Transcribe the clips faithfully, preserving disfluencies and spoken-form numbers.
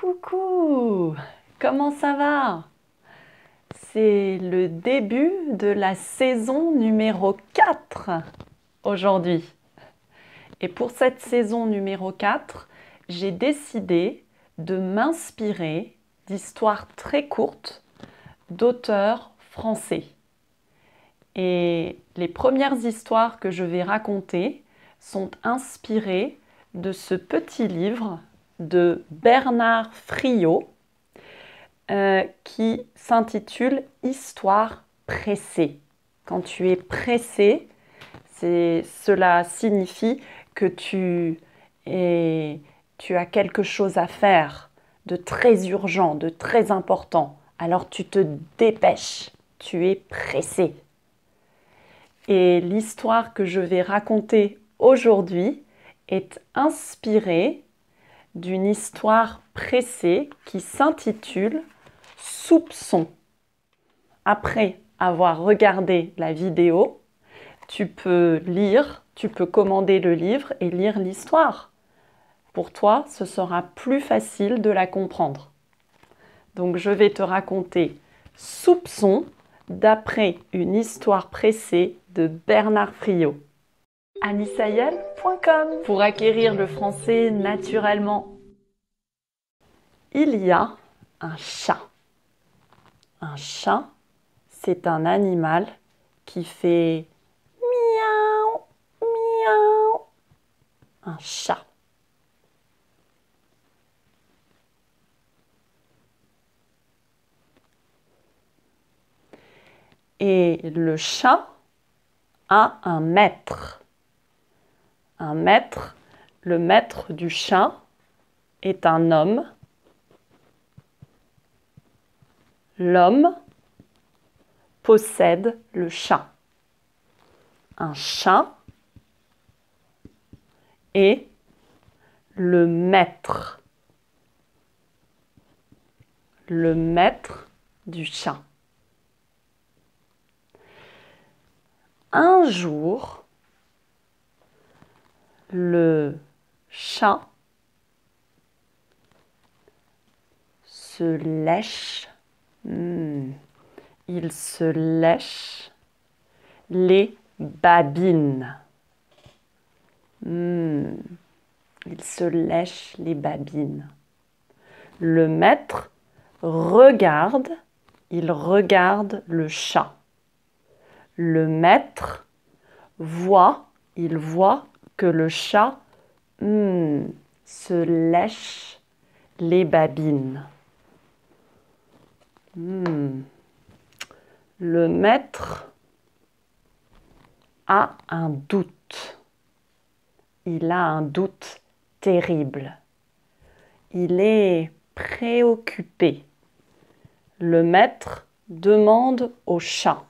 Coucou, comment ça va? C'est le début de la saison numéro quatre aujourd'hui. Et pour cette saison numéro quatre, j'ai décidé de m'inspirer d'histoires très courtes d'auteurs français. Et les premières histoires que je vais raconter sont inspirées de ce petit livre de Bernard Friot euh, qui s'intitule « Histoires pressées ». Quand tu es pressé, cela signifie que tu, es, tu as quelque chose à faire de très urgent, de très important. Alors tu te dépêches, tu es pressé. Et l'histoire que je vais raconter aujourd'hui est inspirée d'une histoire pressée qui s'intitule « Soupçon ». Après avoir regardé la vidéo, tu peux lire, tu peux commander le livre et lire l'histoire. Pour toi, ce sera plus facile de la comprendre. Donc, je vais te raconter « Soupçon » d'après une histoire pressée de Bernard Friot. alice ayel point com pour acquérir le français naturellement. Il y a un chat. Un chat, c'est un animal qui fait miaou, miaou. Un chat. Et le chat a un maître. Un maître, le maître du chat est un homme. L'homme possède le chat. Un chat est le maître. Le maître du chat. Un jour, le chat se lèche, hmm. il se lèche les babines. Hmm. Il se lèche les babines. Le maître regarde, il regarde le chat. Le maître voit, il voit que le chat hmm, se lèche les babines. Hmm. Le maître a un doute. Il a un doute terrible. Il est préoccupé. Le maître demande au chat :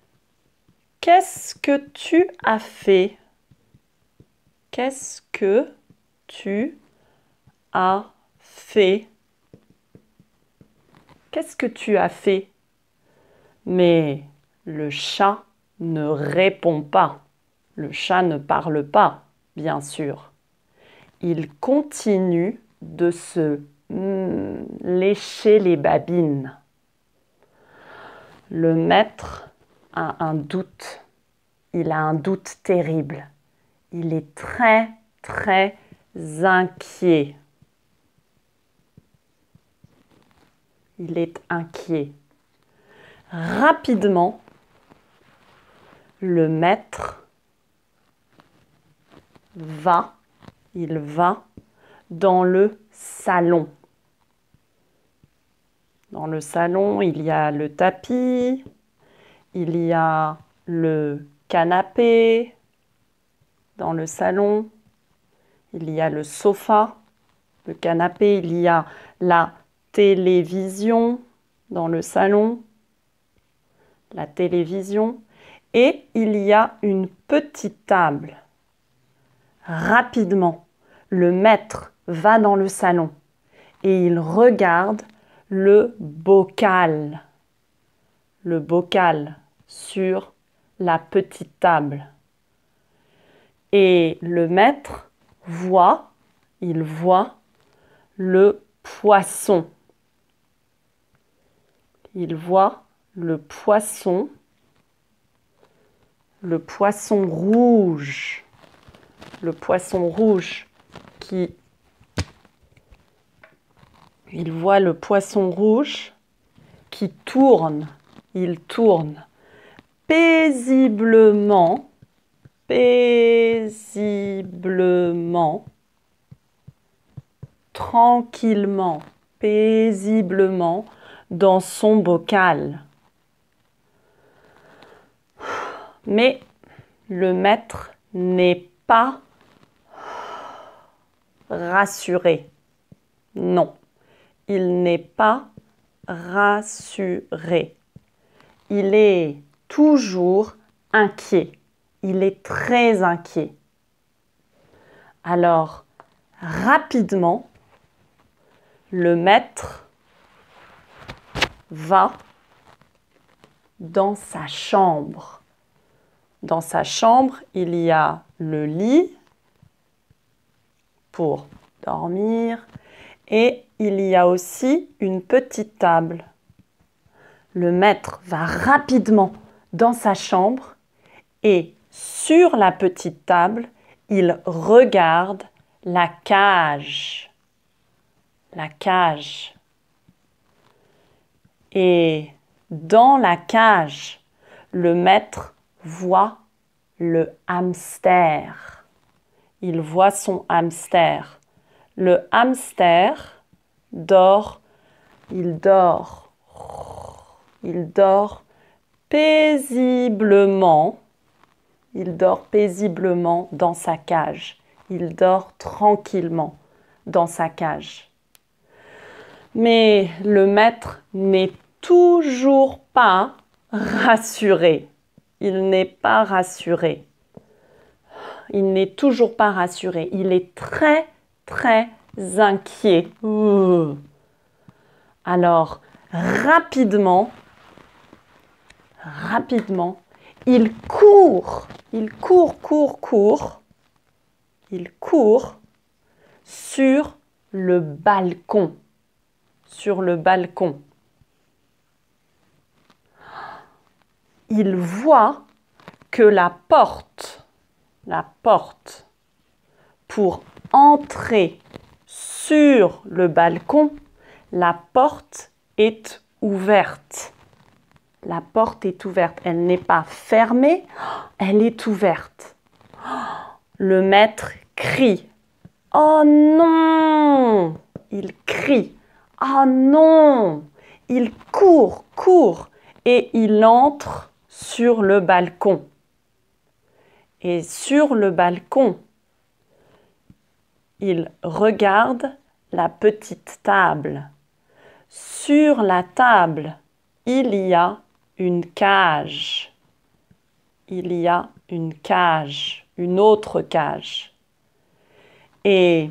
« Qu'est-ce que tu as fait ? Qu'est-ce que tu as fait? Qu'est-ce que tu as fait? » Mais le chat ne répond pas. Le chat ne parle pas, bien sûr. Il continue de se mm, lécher les babines. Le maître a un doute. Il a un doute terrible. Il est très, très inquiet. Il est inquiet. Rapidement, le maître va, il va dans le salon. Dans le salon, il y a le tapis, il y a le canapé. Dans le salon, il y a le sofa, le canapé, il y a la télévision dans le salon, la télévision, et il y a une petite table. Rapidement, le maître va dans le salon et il regarde le bocal, le bocal sur la petite table. Et le maître voit, il voit le poisson. Il voit le poisson, le poisson rouge, le poisson rouge qui... Il voit le poisson rouge qui tourne, il tourne paisiblement, paisiblement, tranquillement, paisiblement, dans son bocal. Mais le maître n'est pas rassuré. Non, il n'est pas rassuré. Il est toujours inquiet. Il est très inquiet. Alors, rapidement, le maître va dans sa chambre. Dans sa chambre, il y a le lit pour dormir et il y a aussi une petite table. Le maître va rapidement dans sa chambre et sur la petite table, il regarde la cage. La cage. Et dans la cage, le maître voit le hamster. Il voit son hamster. Le hamster dort. Il dort. Il dort paisiblement. Il dort paisiblement dans sa cage. Il dort tranquillement dans sa cage. Mais le maître n'est toujours pas rassuré. Il n'est pas rassuré. Il n'est toujours pas rassuré. Il est très, très inquiet. Ouh. Alors, rapidement, rapidement, il court. Il court, court, court. Il court sur le balcon. Sur le balcon. Il voit que la porte, la porte pour entrer sur le balcon, la porte est ouverte. La porte est ouverte. Elle n'est pas fermée, elle est ouverte. Le maître crie. Oh non! Il crie. Ah non! Il court, court et il entre sur le balcon. Et sur le balcon, il regarde la petite table. Sur la table, il y a une cage. Il y a une cage, une autre cage. Et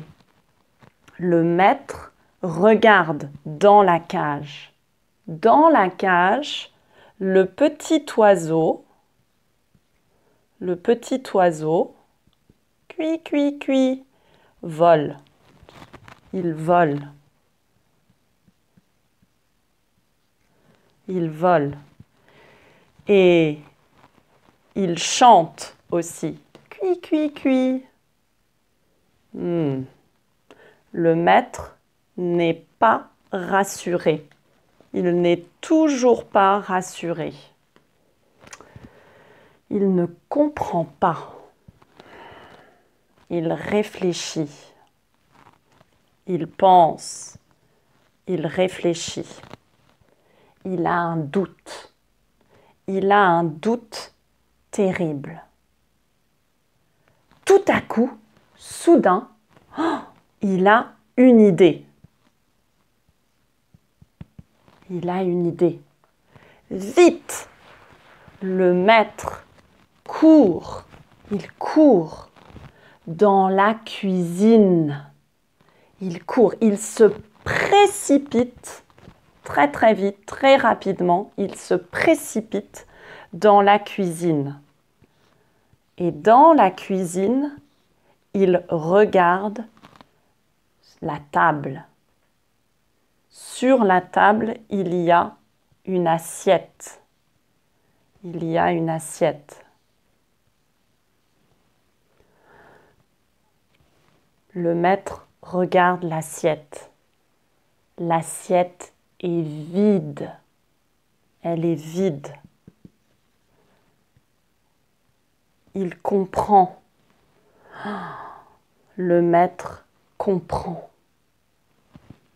le maître regarde dans la cage. Dans la cage, le petit oiseau, le petit oiseau, cuit, cuit, cuit, vole. Il vole. Il vole. Et il chante aussi. Cuit, cuit, cuit. Hmm. Le maître n'est pas rassuré. Il n'est toujours pas rassuré. Il ne comprend pas. Il réfléchit. Il pense. Il réfléchit. Il a un doute. Il a un doute terrible. Tout à coup, soudain, il a une idée. Il a une idée. Vite! Le maître court. Il court dans la cuisine. Il court. Il se précipite très très vite, très rapidement. Il se précipite dans la cuisine. Et dans la cuisine, il regarde la table. Sur la table, il y a une assiette. Il y a une assiette. Le maître regarde l'assiette. L'assiette est vide. Elle est vide. Il comprend. Le maître comprend.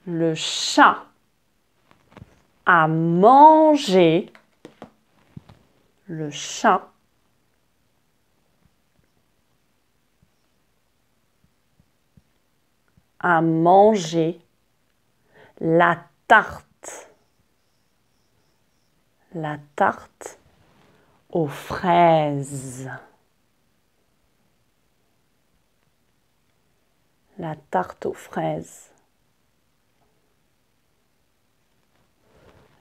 Le chat a mangé. Le chat a mangé la tarte. La tarte aux fraises. La tarte aux fraises.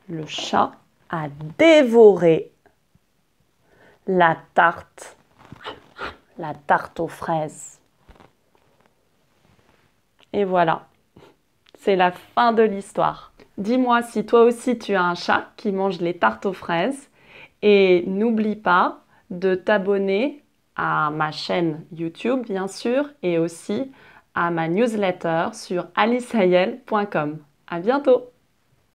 Le chat a dévoré la tarte, la tarte aux fraises. Et voilà, c'est la fin de l'histoire. Dis-moi si toi aussi tu as un chat qui mange les tartes aux fraises. Et n'oublie pas de t'abonner à ma chaîne YouTube, bien sûr, et aussi à ma newsletter sur alice ayel point com. À bientôt!